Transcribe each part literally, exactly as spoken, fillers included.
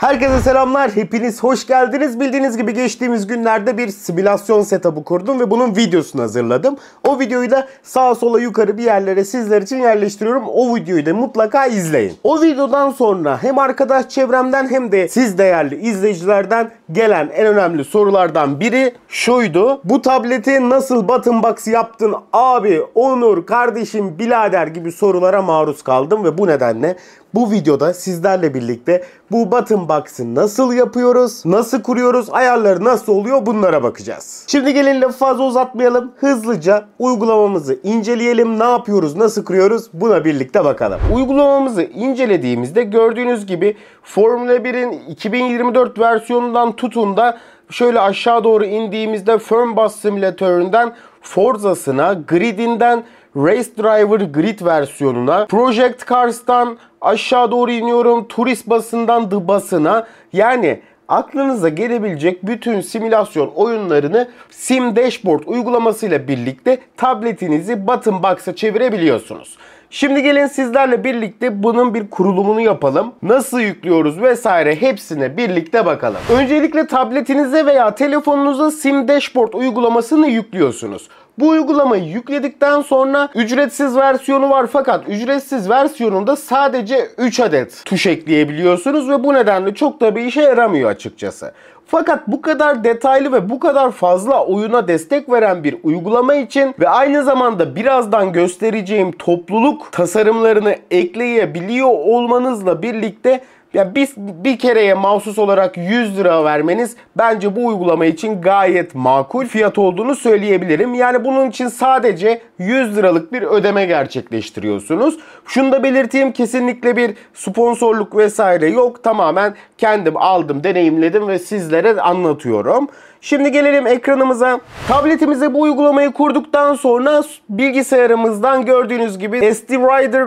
Herkese selamlar, hepiniz hoş geldiniz. Bildiğiniz gibi geçtiğimiz günlerde bir simülasyon setup'ı kurdum ve bunun videosunu hazırladım. O videoyu da sağa sola yukarı bir yerlere sizler için yerleştiriyorum. O videoyu da mutlaka izleyin. O videodan sonra hem arkadaş çevremden hem de siz değerli izleyicilerden gelen en önemli sorulardan biri şuydu. Bu tableti nasıl button box yaptın abi, Onur, kardeşim, birader gibi sorulara maruz kaldım ve bu nedenle bu videoda sizlerle birlikte bu button box'ı nasıl yapıyoruz, nasıl kuruyoruz, ayarları nasıl oluyor bunlara bakacağız. Şimdi gelin lafı fazla uzatmayalım. Hızlıca uygulamamızı inceleyelim. Ne yapıyoruz, nasıl kuruyoruz buna birlikte bakalım. Uygulamamızı incelediğimizde gördüğünüz gibi Formula bir'in iki bin yirmi dört versiyonundan tutun da şöyle aşağı doğru indiğimizde Fernbus simülatöründen Forza'sına, Grid'inden Race Driver Grid versiyonuna, Project Cars'tan aşağı doğru iniyorum, Tourist Bus'ından The Bus'ına, yani aklınıza gelebilecek bütün simülasyon oyunlarını Sim Dashboard uygulamasıyla birlikte tabletinizi button box'a çevirebiliyorsunuz. Şimdi gelin sizlerle birlikte bunun bir kurulumunu yapalım. Nasıl yüklüyoruz vesaire hepsine birlikte bakalım. Öncelikle tabletinize veya telefonunuza Sim Dashboard uygulamasını yüklüyorsunuz. Bu uygulamayı yükledikten sonra ücretsiz versiyonu var, fakat ücretsiz versiyonunda sadece üç adet tuş ekleyebiliyorsunuz ve bu nedenle çok da bir işe yaramıyor açıkçası. Fakat bu kadar detaylı ve bu kadar fazla oyuna destek veren bir uygulama için ve aynı zamanda birazdan göstereceğim topluluk tasarımlarını ekleyebiliyor olmanızla birlikte ya bir, bir kereye mahsus olarak yüz lira vermeniz bence bu uygulama için gayet makul fiyat olduğunu söyleyebilirim. Yani bunun için sadece yüz liralık bir ödeme gerçekleştiriyorsunuz. Şunu da belirteyim, kesinlikle bir sponsorluk vesaire yok. Tamamen kendim aldım, deneyimledim ve sizlere anlatıyorum. Şimdi gelelim ekranımıza. Tabletimize bu uygulamayı kurduktan sonra bilgisayarımızdan gördüğünüz gibi sdrider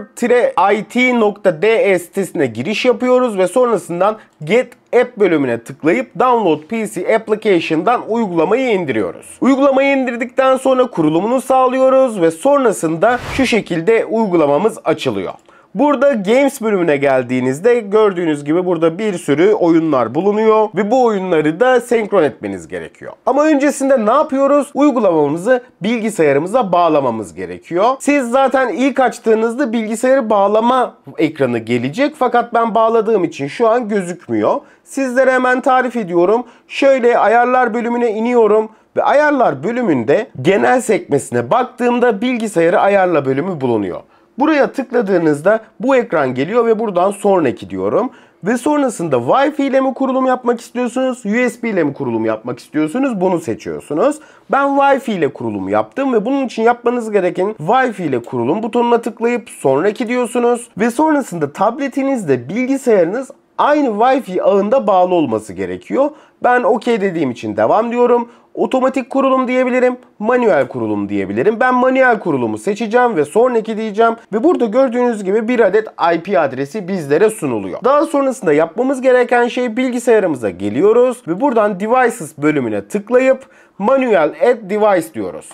it nokta d e sitesine giriş yapıyoruz ve sonrasından Get App bölümüne tıklayıp Download P C Application'dan uygulamayı indiriyoruz. Uygulamayı indirdikten sonra kurulumunu sağlıyoruz ve sonrasında şu şekilde uygulamamız açılıyor. Burada Games bölümüne geldiğinizde gördüğünüz gibi burada bir sürü oyunlar bulunuyor ve bu oyunları da senkron etmeniz gerekiyor. Ama öncesinde ne yapıyoruz? Uygulamamızı bilgisayarımıza bağlamamız gerekiyor. Siz zaten ilk açtığınızda bilgisayarı bağlama ekranı gelecek, fakat ben bağladığım için şu an gözükmüyor. Sizlere hemen tarif ediyorum. Şöyle ayarlar bölümüne iniyorum ve ayarlar bölümünde genel sekmesine baktığımda bilgisayarı ayarla bölümü bulunuyor. Buraya tıkladığınızda bu ekran geliyor ve buradan sonraki diyorum. Ve sonrasında Wi-Fi ile mi kurulum yapmak istiyorsunuz, U S B ile mi kurulum yapmak istiyorsunuz, bunu seçiyorsunuz. Ben Wi-Fi ile kurulum yaptım ve bunun için yapmanız gereken Wi-Fi ile kurulum butonuna tıklayıp sonraki diyorsunuz. Ve sonrasında tabletinizde bilgisayarınız aynı Wi-Fi ağında bağlı olması gerekiyor. Ben okey dediğim için devam diyorum. Otomatik kurulum diyebilirim, manuel kurulum diyebilirim. Ben manuel kurulumu seçeceğim ve sonraki diyeceğim. Ve burada gördüğünüz gibi bir adet I P adresi bizlere sunuluyor. Daha sonrasında yapmamız gereken şey bilgisayarımıza geliyoruz ve buradan Devices bölümüne tıklayıp Manual Add Device diyoruz.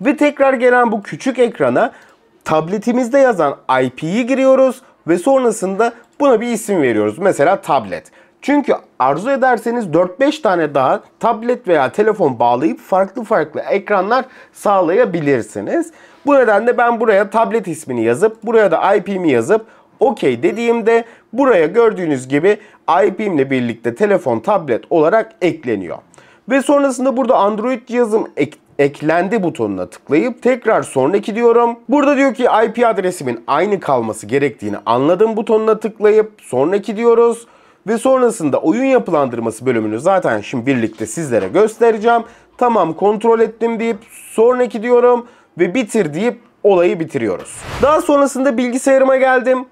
Ve tekrar gelen bu küçük ekrana tabletimizde yazan I P'yi giriyoruz ve sonrasında buna bir isim veriyoruz. Mesela tablet. Çünkü arzu ederseniz dört beş tane daha tablet veya telefon bağlayıp farklı farklı ekranlar sağlayabilirsiniz. Bu nedenle ben buraya tablet ismini yazıp buraya da I P'mi yazıp okey dediğimde buraya gördüğünüz gibi I P'mle birlikte telefon, tablet olarak ekleniyor. Ve sonrasında burada Android cihazım ek eklendi butonuna tıklayıp tekrar sonraki diyorum. Burada diyor ki I P adresimin aynı kalması gerektiğini anladım butonuna tıklayıp sonraki diyoruz. Ve sonrasında oyun yapılandırması bölümünü zaten şimdi birlikte sizlere göstereceğim. Tamam, kontrol ettim deyip sonraki diyorum ve bitir deyip olayı bitiriyoruz. Daha sonrasında bilgisayarıma geldim.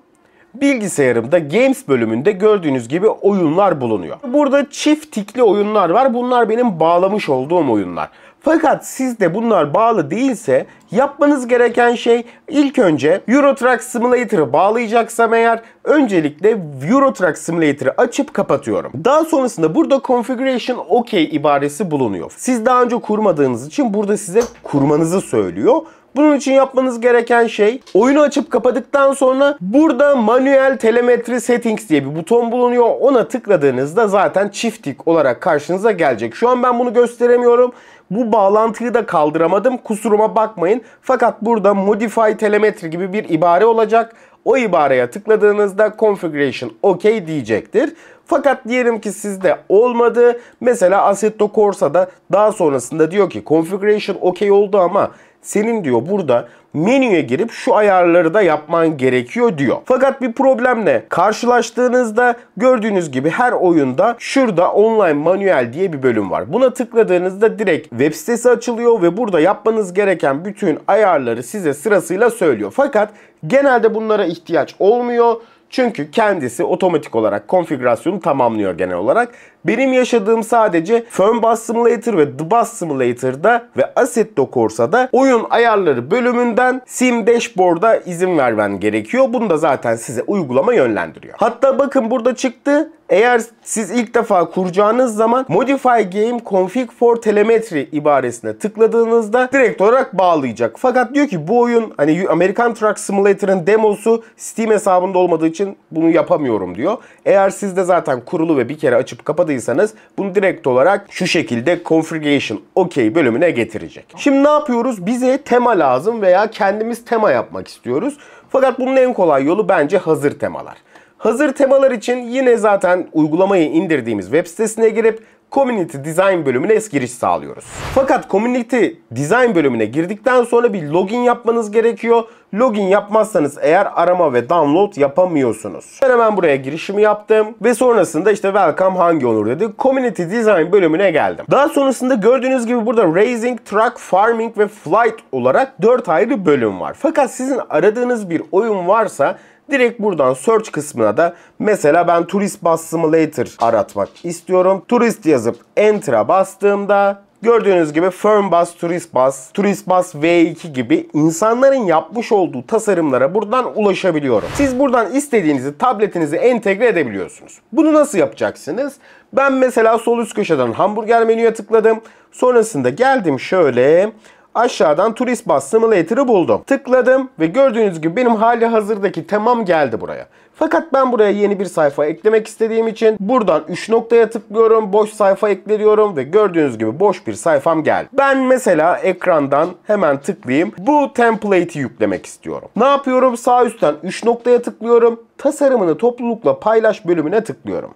Bilgisayarımda Games bölümünde gördüğünüz gibi oyunlar bulunuyor. Burada çift tikli oyunlar var. Bunlar benim bağlamış olduğum oyunlar. Fakat sizde bunlar bağlı değilse yapmanız gereken şey ilk önce Euro Truck Simulator'ı bağlayacaksam eğer öncelikle Euro Truck Simulator'ı açıp kapatıyorum. Daha sonrasında burada Configuration OK ibaresi bulunuyor. Siz daha önce kurmadığınız için burada size kurmanızı söylüyor. Bunun için yapmanız gereken şey, oyunu açıp kapadıktan sonra burada manuel telemetri settings diye bir buton bulunuyor. Ona tıkladığınızda zaten çiftlik olarak karşınıza gelecek. Şu an ben bunu gösteremiyorum. Bu bağlantıyı da kaldıramadım. Kusuruma bakmayın. Fakat burada modify telemetri gibi bir ibare olacak. O ibareye tıkladığınızda configuration OK diyecektir. Fakat diyelim ki sizde olmadı. Mesela Assetto Corsa'da daha sonrasında diyor ki configuration OK oldu ama senin diyor burada menüye girip şu ayarları da yapman gerekiyor diyor. Fakat bir problemle karşılaştığınızda gördüğünüz gibi her oyunda şurada online manuel diye bir bölüm var. Buna tıkladığınızda direkt web sitesi açılıyor ve burada yapmanız gereken bütün ayarları size sırasıyla söylüyor. Fakat genelde bunlara ihtiyaç olmuyor. Çünkü kendisi otomatik olarak konfigürasyonu tamamlıyor genel olarak. Benim yaşadığım sadece Fernbus Simulator ve The Bus Simulator'da ve Assetto Corsa'da oyun ayarları bölümünden Sim Dashboard'a izin vermen gerekiyor. Bunu da zaten size uygulama yönlendiriyor. Hatta bakın burada çıktı. Eğer siz ilk defa kuracağınız zaman Modify Game Config for Telemetry ibaresine tıkladığınızda direkt olarak bağlayacak. Fakat diyor ki bu oyun hani American Truck Simulator'ın demosu Steam hesabında olmadığı için bunu yapamıyorum diyor. Eğer sizde zaten kurulu ve bir kere açıp kapadıysanız bunu direkt olarak şu şekilde Configuration OK bölümüne getirecek. Şimdi ne yapıyoruz? Bize tema lazım veya kendimiz tema yapmak istiyoruz. Fakat bunun en kolay yolu bence hazır temalar. Hazır temalar için yine zaten uygulamayı indirdiğimiz web sitesine girip Community Design bölümüne giriş sağlıyoruz. Fakat Community Design bölümüne girdikten sonra bir login yapmanız gerekiyor. Login yapmazsanız eğer arama ve download yapamıyorsunuz. Ben hemen buraya girişimi yaptım ve sonrasında işte welcome hangi onur dedi. Community Design bölümüne geldim. Daha sonrasında gördüğünüz gibi burada Racing, Truck, Farming ve Flight olarak dört ayrı bölüm var. Fakat sizin aradığınız bir oyun varsa direkt buradan search kısmına da mesela ben Tourist Bus Simulator aratmak istiyorum. Tourist yazıp enter'a bastığımda gördüğünüz gibi Fernbus, Tourist Bus, Tourist Bus V iki gibi insanların yapmış olduğu tasarımlara buradan ulaşabiliyorum. Siz buradan istediğinizi tabletinize entegre edebiliyorsunuz. Bunu nasıl yapacaksınız? Ben mesela sol üst köşeden hamburger menüye tıkladım. Sonrasında geldim şöyle... Aşağıdan Tourist Bus Simulator'ı buldum. Tıkladım ve gördüğünüz gibi benim hali hazırdaki temam geldi buraya. Fakat ben buraya yeni bir sayfa eklemek istediğim için buradan üç noktaya tıklıyorum. Boş sayfa ekliyorum ve gördüğünüz gibi boş bir sayfam geldi. Ben mesela ekrandan hemen tıklayayım. Bu template'i yüklemek istiyorum. Ne yapıyorum? Sağ üstten üç noktaya tıklıyorum. Tasarımını toplulukla paylaş bölümüne tıklıyorum.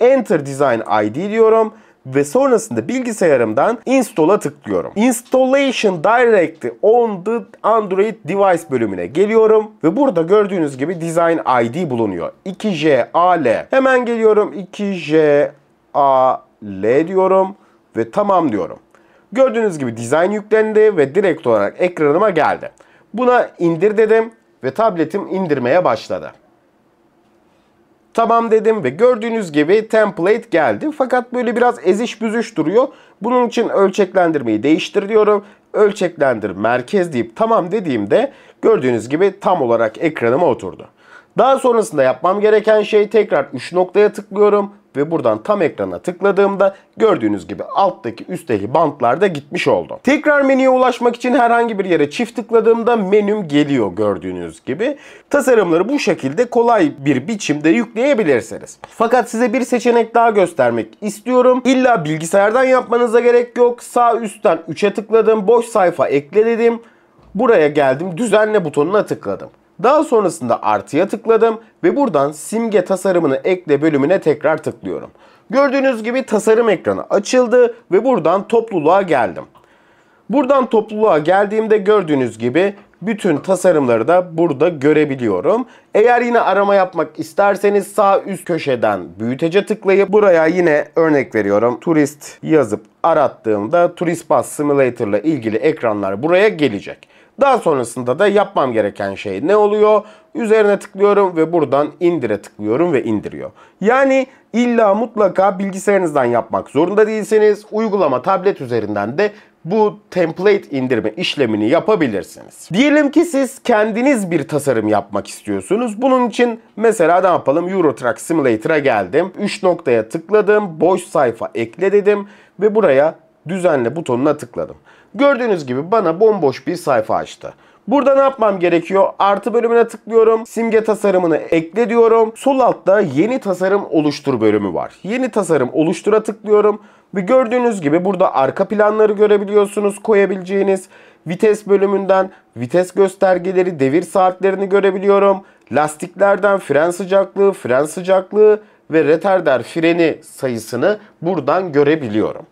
Enter Design I D diyorum. Ve sonrasında bilgisayarımdan install'a tıklıyorum. Installation Direct on the Android Device bölümüne geliyorum. Ve burada gördüğünüz gibi Design I D bulunuyor. iki J A L. Hemen geliyorum iki J A L diyorum ve tamam diyorum. Gördüğünüz gibi Design yüklendi ve direkt olarak ekranıma geldi. Buna indir dedim ve tabletim indirmeye başladı. Tamam dedim ve gördüğünüz gibi template geldi. Fakat böyle biraz eziş büzüş duruyor. Bunun için ölçeklendirmeyi değiştir diyorum. Ölçeklendir merkez deyip tamam dediğimde gördüğünüz gibi tam olarak ekranıma oturdu. Daha sonrasında yapmam gereken şey tekrar üç noktaya tıklıyorum. Ve buradan tam ekrana tıkladığımda gördüğünüz gibi alttaki üstteki bantlarda gitmiş oldu. Tekrar menüye ulaşmak için herhangi bir yere çift tıkladığımda menüm geliyor gördüğünüz gibi. Tasarımları bu şekilde kolay bir biçimde yükleyebilirsiniz. Fakat size bir seçenek daha göstermek istiyorum. İlla bilgisayardan yapmanıza gerek yok. Sağ üstten üçe tıkladım. Boş sayfa ekle dedim. Buraya geldim. Düzenle butonuna tıkladım. Daha sonrasında artıya tıkladım ve buradan simge tasarımını ekle bölümüne tekrar tıklıyorum. Gördüğünüz gibi tasarım ekranı açıldı ve buradan topluluğa geldim. Buradan topluluğa geldiğimde gördüğünüz gibi bütün tasarımları da burada görebiliyorum. Eğer yine arama yapmak isterseniz sağ üst köşeden büyütece tıklayıp buraya yine örnek veriyorum. Turist yazıp arattığımda Tourist Bus Simulator ile ilgili ekranlar buraya gelecek. Daha sonrasında da yapmam gereken şey ne oluyor? Üzerine tıklıyorum ve buradan indire tıklıyorum ve indiriyor. Yani illa mutlaka bilgisayarınızdan yapmak zorunda değilsiniz. Uygulama tablet üzerinden de bu template indirme işlemini yapabilirsiniz. Diyelim ki siz kendiniz bir tasarım yapmak istiyorsunuz. Bunun için mesela ne yapalım? Euro Truck Simulator'a geldim. üç noktaya tıkladım. Boş sayfa ekle dedim ve buraya düzenle butonuna tıkladım. Gördüğünüz gibi bana bomboş bir sayfa açtı. Burada ne yapmam gerekiyor? Artı bölümüne tıklıyorum. Simge tasarımını ekle diyorum. Sol altta yeni tasarım oluştur bölümü var. Yeni tasarım oluştura tıklıyorum. Ve gördüğünüz gibi burada arka planları görebiliyorsunuz. Koyabileceğiniz vites bölümünden vites göstergeleri, devir saatlerini görebiliyorum. Lastiklerden fren sıcaklığı, fren sıcaklığı ve retarder freni sayısını buradan görebiliyorum.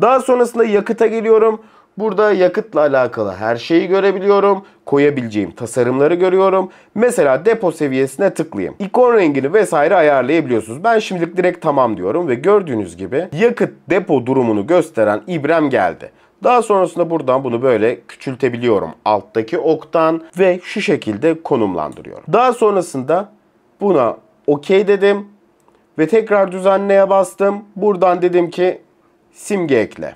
Daha sonrasında yakıta geliyorum. Burada yakıtla alakalı her şeyi görebiliyorum. Koyabileceğim tasarımları görüyorum. Mesela depo seviyesine tıklayayım. İkon rengini vesaire ayarlayabiliyorsunuz. Ben şimdilik direkt tamam diyorum ve gördüğünüz gibi yakıt depo durumunu gösteren ibrem geldi. Daha sonrasında buradan bunu böyle küçültebiliyorum. Alttaki oktan ve şu şekilde konumlandırıyorum. Daha sonrasında buna okey dedim ve tekrar düzenleye bastım. Buradan dedim ki simge ekle.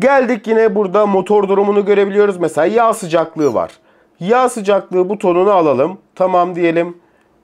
Geldik yine burada motor durumunu görebiliyoruz. Mesela yağ sıcaklığı var. Yağ sıcaklığı butonunu alalım. Tamam diyelim.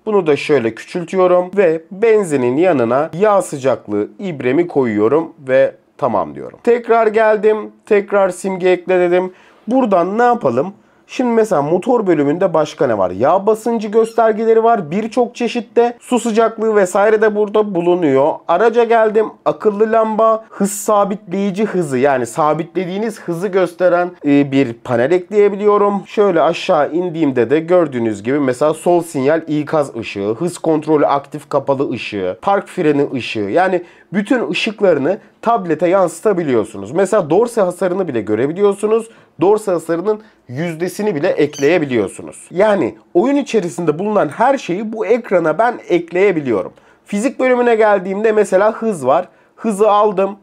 Bunu da şöyle küçültüyorum ve benzinin yanına yağ sıcaklığı ibremi koyuyorum ve tamam diyorum. Tekrar geldim. Tekrar simge ekle dedim. Buradan ne yapalım? Şimdi mesela motor bölümünde başka ne var? Yağ basıncı göstergeleri var. Birçok çeşitte su sıcaklığı vesaire de burada bulunuyor. Araca geldim. Akıllı lamba, hız sabitleyici hızı, yani sabitlediğiniz hızı gösteren bir panel ekleyebiliyorum. Şöyle aşağı indiğimde de gördüğünüz gibi mesela sol sinyal ikaz ışığı, hız kontrolü aktif kapalı ışığı, park freni ışığı, yani bütün ışıklarını tablete yansıtabiliyorsunuz. Mesela dorse hasarını bile görebiliyorsunuz. Dorse hasarının yüzdesini bile ekleyebiliyorsunuz. Yani oyun içerisinde bulunan her şeyi bu ekrana ben ekleyebiliyorum. Fizik bölümüne geldiğimde mesela hız var. Hızı aldım.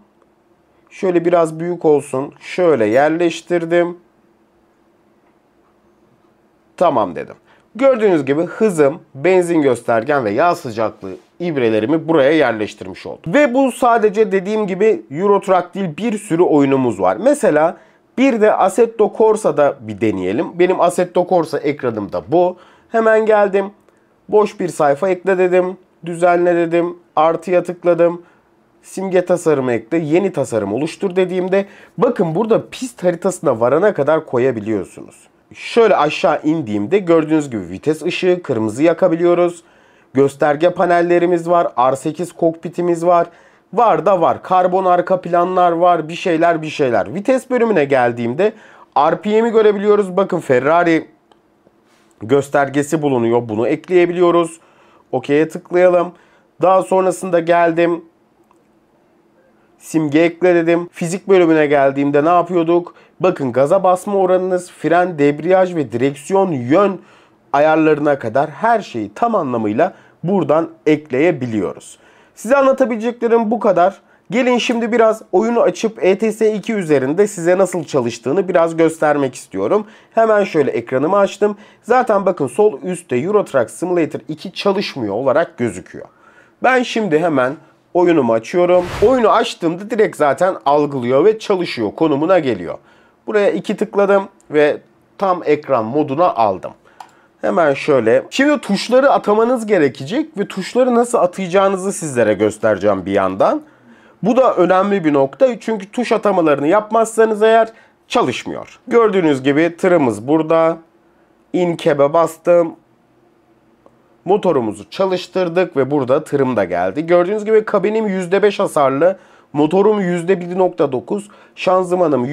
Şöyle biraz büyük olsun. Şöyle yerleştirdim. Tamam dedim. Gördüğünüz gibi hızım, benzin göstergen ve yağ sıcaklığı ibrelerimi buraya yerleştirmiş oldum. Ve bu sadece dediğim gibi Euro Truck değil, bir sürü oyunumuz var. Mesela bir de Assetto Corsa'da bir deneyelim. Benim Assetto Corsa ekranımda bu. Hemen geldim. Boş bir sayfa ekle dedim. Düzenle dedim. Artıya tıkladım. Simge tasarımı ekle. Yeni tasarım oluştur dediğimde bakın burada pist haritasına varana kadar koyabiliyorsunuz. Şöyle aşağı indiğimde gördüğünüz gibi vites ışığı, kırmızı yakabiliyoruz. Gösterge panellerimiz var. R sekiz kokpitimiz var. Var da var. Karbon arka planlar var. Bir şeyler bir şeyler. Vites bölümüne geldiğimde R P M'i görebiliyoruz. Bakın Ferrari göstergesi bulunuyor. Bunu ekleyebiliyoruz. Okey'e tıklayalım. Daha sonrasında geldim. Simge ekle dedim. Fizik bölümüne geldiğimde ne yapıyorduk? Bakın gaza basma oranınız, fren, debriyaj ve direksiyon yön ayarlarına kadar her şeyi tam anlamıyla buradan ekleyebiliyoruz. Size anlatabileceklerim bu kadar. Gelin şimdi biraz oyunu açıp E T S iki üzerinde size nasıl çalıştığını biraz göstermek istiyorum. Hemen şöyle ekranımı açtım. Zaten bakın sol üstte Euro Truck Simulator iki çalışmıyor olarak gözüküyor. Ben şimdi hemen oyunumu açıyorum. Oyunu açtığımda direkt zaten algılıyor ve çalışıyor, konumuna geliyor. Buraya iki tıkladım ve tam ekran moduna aldım. Hemen şöyle. Şimdi tuşları atamanız gerekecek ve tuşları nasıl atayacağınızı sizlere göstereceğim bir yandan. Bu da önemli bir nokta, çünkü tuş atamalarını yapmazsanız eğer çalışmıyor. Gördüğünüz gibi tırımız burada. In cab'e bastım. Motorumuzu çalıştırdık ve burada tırım da geldi. Gördüğünüz gibi kabinim yüzde beş hasarlı. Motorum yüzde bir nokta dokuz. Şanzımanım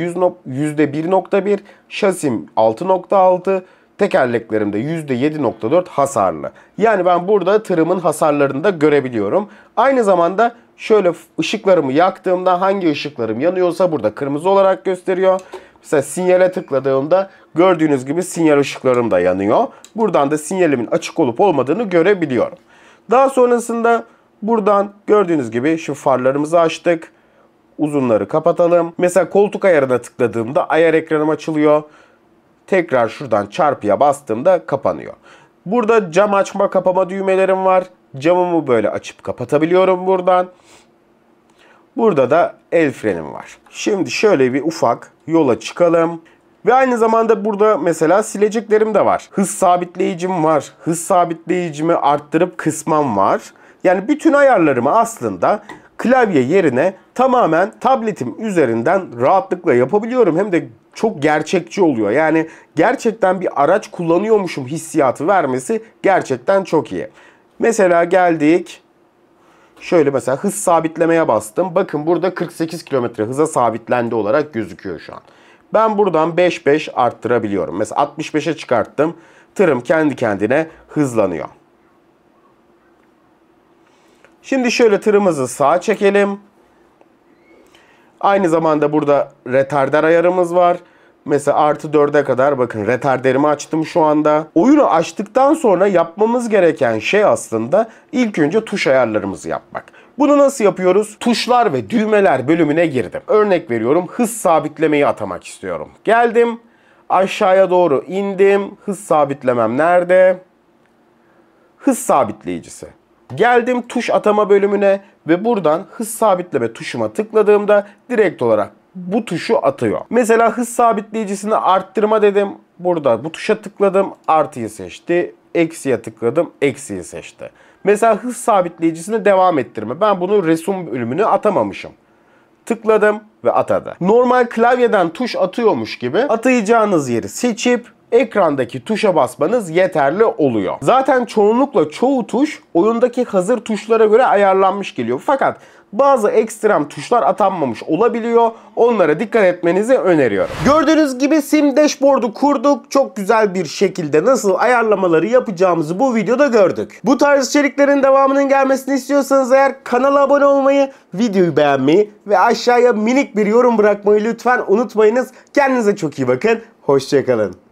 yüzde bir nokta bir. Şasim altı nokta altı. Tekerleklerimde yüzde yedi nokta dört hasarlı. Yani ben burada tırımın hasarlarını da görebiliyorum. Aynı zamanda şöyle ışıklarımı yaktığımda hangi ışıklarım yanıyorsa burada kırmızı olarak gösteriyor. Mesela sinyale tıkladığımda gördüğünüz gibi sinyal ışıklarım da yanıyor. Buradan da sinyalimin açık olup olmadığını görebiliyorum. Daha sonrasında buradan gördüğünüz gibi şu farlarımızı açtık. Uzunları kapatalım. Mesela koltuk ayarına tıkladığımda ayar ekranım açılıyor. Tekrar şuradan çarpıya bastığımda kapanıyor. Burada cam açma kapama düğmelerim var. Camımı böyle açıp kapatabiliyorum buradan. Burada da el frenim var. Şimdi şöyle bir ufak yola çıkalım. Ve aynı zamanda burada mesela sileceklerim de var. Hız sabitleyicim var. Hız sabitleyicimi arttırıp kısmam var. Yani bütün ayarlarımı aslında klavye yerine tamamen tabletim üzerinden rahatlıkla yapabiliyorum. Hem de çok gerçekçi oluyor. Yani gerçekten bir araç kullanıyormuşum hissiyatı vermesi gerçekten çok iyi. Mesela geldik. Şöyle mesela hız sabitlemeye bastım. Bakın burada kırk sekiz kilometre hıza sabitlendi olarak gözüküyor şu an. Ben buradan beş beş arttırabiliyorum. Mesela altmış beşe çıkarttım. Tırım kendi kendine hızlanıyor. Şimdi şöyle tırımızı sağa çekelim. Aynı zamanda burada retarder ayarımız var. Mesela artı dörde kadar bakın retarderimi açtım şu anda. Oyunu açtıktan sonra yapmamız gereken şey aslında ilk önce tuş ayarlarımızı yapmak. Bunu nasıl yapıyoruz? Tuşlar ve düğmeler bölümüne girdim. Örnek veriyorum, hız sabitlemeyi atamak istiyorum. Geldim, aşağıya doğru indim. Hız sabitlemem nerede? Hız sabitleyicisi. Geldim tuş atama bölümüne ve buradan hız sabitleme tuşuma tıkladığımda direkt olarak bu tuşu atıyor. Mesela hız sabitleyicisini arttırma dedim. Burada bu tuşa tıkladım, artıyı seçti. Eksiye tıkladım, eksiyi seçti. Mesela hız sabitleyicisini devam ettirme. Ben bunu resim bölümüne atamamışım. Tıkladım ve atadı. Normal klavyeden tuş atıyormuş gibi atayacağınız yeri seçip ekrandaki tuşa basmanız yeterli oluyor. Zaten çoğunlukla çoğu tuş oyundaki hazır tuşlara göre ayarlanmış geliyor. Fakat bazı ekstrem tuşlar atanmamış olabiliyor. Onlara dikkat etmenizi öneriyorum. Gördüğünüz gibi sim dashboard'u kurduk. Çok güzel bir şekilde nasıl ayarlamaları yapacağımızı bu videoda gördük. Bu tarz içeriklerin devamının gelmesini istiyorsanız eğer kanala abone olmayı, videoyu beğenmeyi ve aşağıya minik bir yorum bırakmayı lütfen unutmayınız. Kendinize çok iyi bakın. Hoşçakalın.